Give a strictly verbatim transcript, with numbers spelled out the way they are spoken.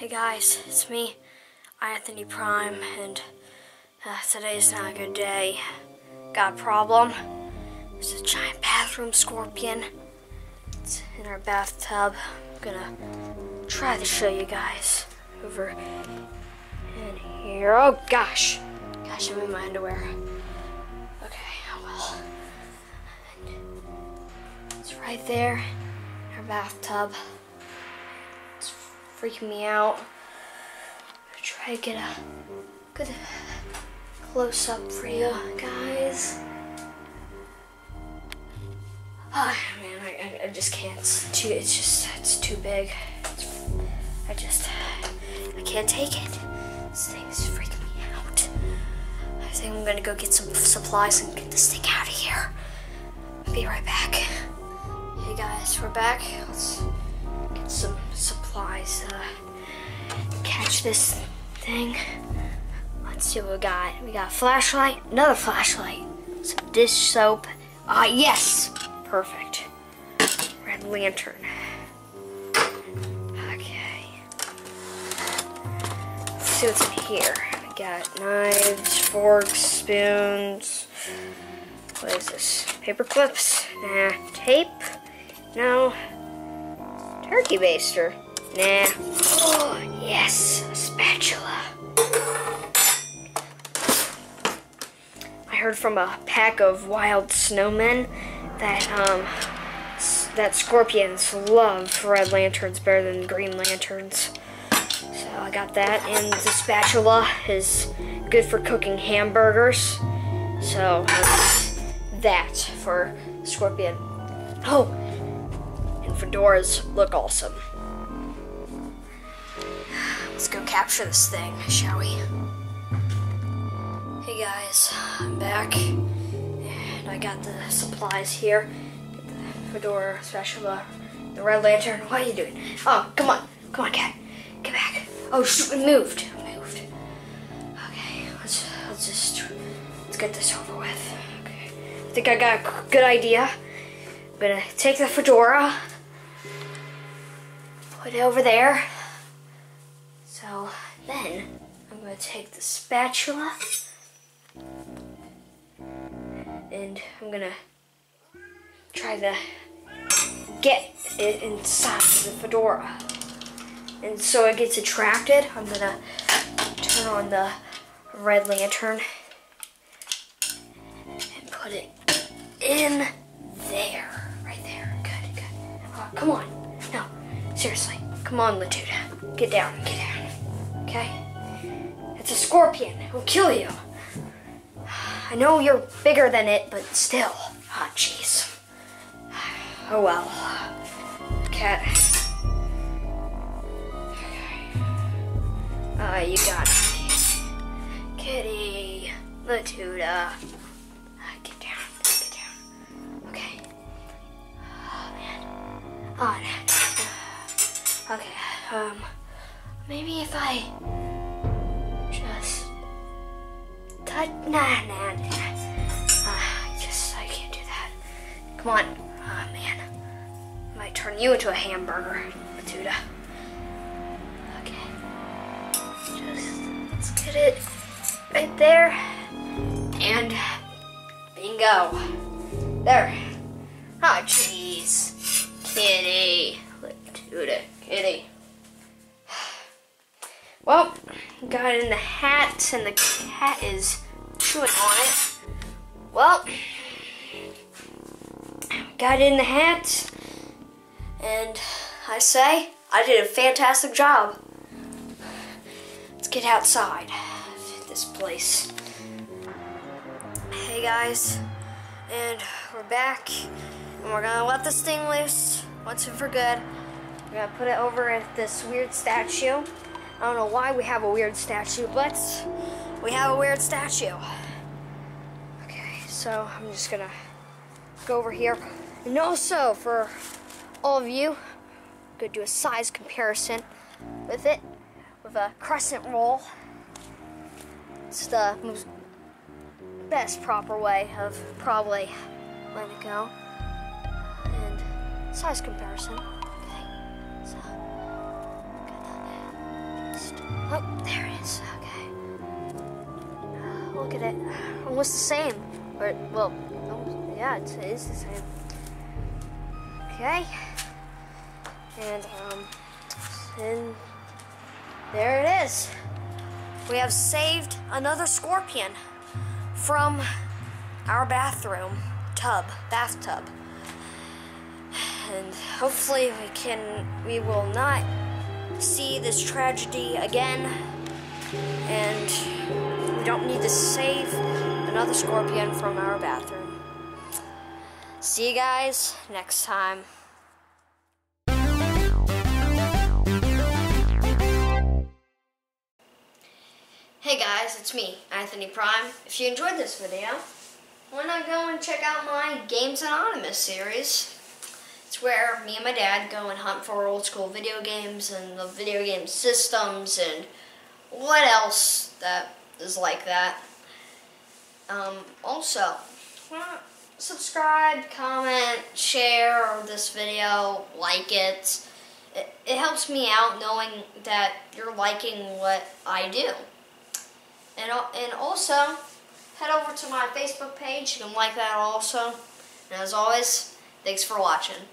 Hey guys, it's me, Anthony Prime, and uh, today's not a good day. Got a problem. There's a giant bathroom scorpion. It's in our bathtub. I'm gonna try to show you guys. Over in here. Oh gosh! Gosh, I'm in my underwear. Okay, well. It's right there in our bathtub. Freaking me out. Try to get a good close up for you guys. Oh man, I, I, I just can't. It's too. It's just. It's too big. It's, I just. I can't take it. This thing's freaking me out. I think I'm gonna go get some supplies and get this thing out of here. I'll be right back. Hey guys, we're back. Let's get some supplies. Uh, catch this thing. Let's see what we got. We got a flashlight, another flashlight, some dish soap. Ah, uh, yes! Perfect. Red lantern. Okay. Let's see what's in here. We got knives, forks, spoons. What is this? Paper clips? Nah. Tape? No. Turkey baster. Nah. Oh, yes. A spatula. I heard from a pack of wild snowmen that um that scorpions love red lanterns better than green lanterns. So I got that, and the spatula is good for cooking hamburgers. So um, that for scorpion. Oh, and fedoras look awesome. Let's go capture this thing, shall we? Hey guys, I'm back, and I got the supplies here. Get the fedora, spatula, the red lantern. What are you doing? Oh, come on, come on, cat, get back. Oh shoot, it moved, it moved. Okay, let's let's just let's get this over with. Okay, I think I got a good idea. I'm gonna take the fedora, put it over there. So then I'm gonna take the spatula. And I'm gonna try to get it inside the fedora. And so it gets attracted. I'm gonna turn on the red lantern and put it in there. Right there. Good, good. Oh, come on. No, seriously. Come on, Latuda. Get down, get down. Okay? It's a scorpion. It will kill you. I know you're bigger than it, but still. Ah, oh, jeez. Oh well. Cat. Okay. Ah, uh, you got it. Kitty. Latuda. Uh, get down. Get down. Okay. Oh, man. Oh, no. Okay. Um. Maybe if I just. Nah, nah, nah. Uh, just, I can't do that. Come on. Oh, man. I might turn you into a hamburger, Latuda. Okay. Just, let's get it right there. And, bingo. There. Oh, jeez. Kitty. Latuda, kitty. Well, got it in the hat, and the cat is chewing on it. Well, got it in the hat, and I say I did a fantastic job. Let's get outside this place. Hey guys, and we're back, and we're gonna let this thing loose once and for good. We're gonna put it over at this weird statue. I don't know why we have a weird statue, but we have a weird statue. Okay, so I'm just gonna go over here. And also, for all of you, I'm gonna do a size comparison with it, with a crescent roll. It's the most best proper way of probably letting it go. And size comparison. Okay, so. Oh, there it is. Okay. Look at it. Almost the same. Or, well, almost, yeah, it is the same. Okay. And, um, and there it is. We have saved another scorpion from our bathroom tub, bathtub. And hopefully we can, we will not see this tragedy again. And we don't need to save another scorpion from our bathroom. See you guys next time. Hey guys, it's me, Anthony Prime. If you enjoyed this video, why not go and check out my Games Anonymous series? It's where me and my dad go and hunt for old school video games and the video game systems and what else that is like that. Um, also, why not subscribe, comment, share this video, like it. It, it helps me out knowing that you're liking what I do. And, and also, head over to my Facebook page. You can like that also. And as always, thanks for watching.